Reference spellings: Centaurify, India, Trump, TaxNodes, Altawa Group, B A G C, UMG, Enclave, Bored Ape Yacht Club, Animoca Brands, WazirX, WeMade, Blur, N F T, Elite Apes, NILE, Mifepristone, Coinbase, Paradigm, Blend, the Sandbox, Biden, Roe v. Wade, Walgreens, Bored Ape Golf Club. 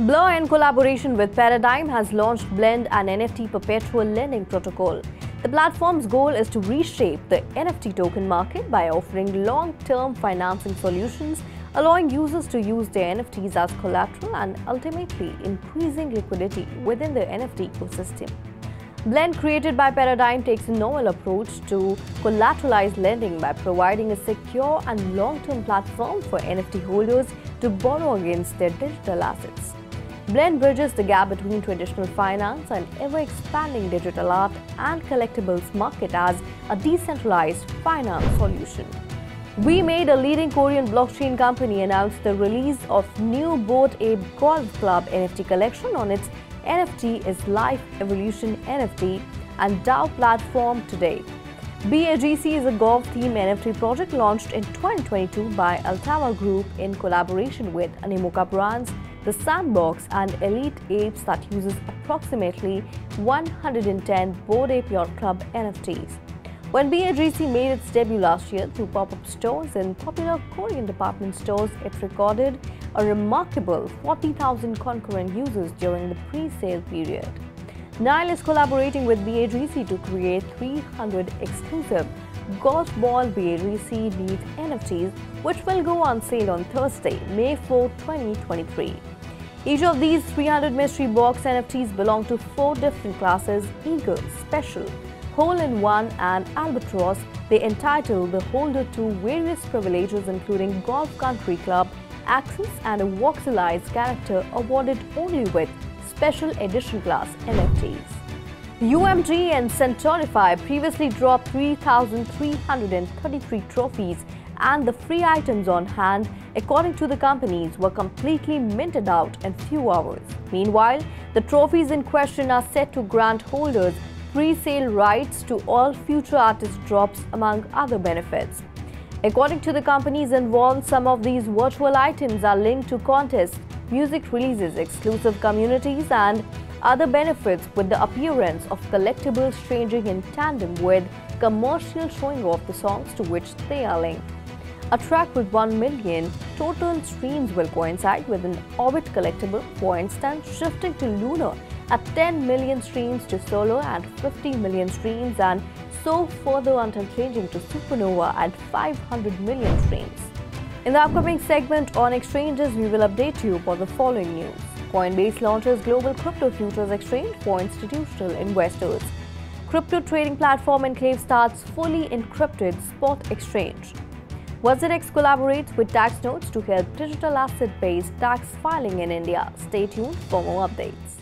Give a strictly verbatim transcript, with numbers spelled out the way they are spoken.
Blur, in collaboration with Paradigm, has launched Blend, an N F T perpetual lending protocol. The platform's goal is to reshape the N F T token market by offering long-term financing solutions, allowing users to use their N F Ts as collateral and ultimately increasing liquidity within the N F T ecosystem. Blend, created by Paradigm, takes a novel approach to collateralized lending by providing a secure and long-term platform for N F T holders to borrow against their digital assets. Blend bridges the gap between traditional finance and ever-expanding digital art and collectibles market as a decentralized finance solution. WeMade, a leading Korean blockchain company, announced the release of new Bored Ape Golf Club N F T collection on its N F T is Life Evolution N F T and DAO platform today. B A G C is a golf-themed N F T project launched in twenty twenty-two by Altawa Group in collaboration with Animoca Brands, the Sandbox and Elite Apes that uses approximately one hundred ten Bored Ape Yacht Club N F Ts. When B A G C made its debut last year through pop-up stores in popular Korean department stores, it recorded a remarkable forty thousand concurrent users during the pre-sale period. Nile is collaborating with B A G C to create three hundred exclusive golf ball B A G C Needs N F Ts, which will go on sale on Thursday, May fourth, twenty twenty-three. Each of these three hundred mystery box N F Ts belong to four different classes: Eagle, Special, Hole-in-One and Albatross. They entitle the holder to various privileges including golf country club access and a voxelized character awarded only with special edition class N F Ts. U M G and Centaurify previously dropped three thousand three hundred thirty-three trophies, and the free items on hand, according to the companies, were completely minted out in few hours. Meanwhile, the trophies in question are set to grant holders pre-sale rights to all future artist drops, among other benefits. According to the companies involved, some of these virtual items are linked to contests, music releases, exclusive communities and other benefits, with the appearance of collectibles changing in tandem with commercial showing off the songs to which they are linked. A track with one million total streams will coincide with an Orbit collectible, for instance, shifting to Lunar at ten million streams, to Solar at fifty million streams, and so further until changing to Supernova at five hundred million streams. In the upcoming segment on exchanges, we will update you for the following news. Coinbase launches global crypto futures exchange for institutional investors. Crypto trading platform Enclave starts fully encrypted spot exchange. WazirX collaborates with TaxNodes to help digital asset-based tax filing in India. Stay tuned for more updates.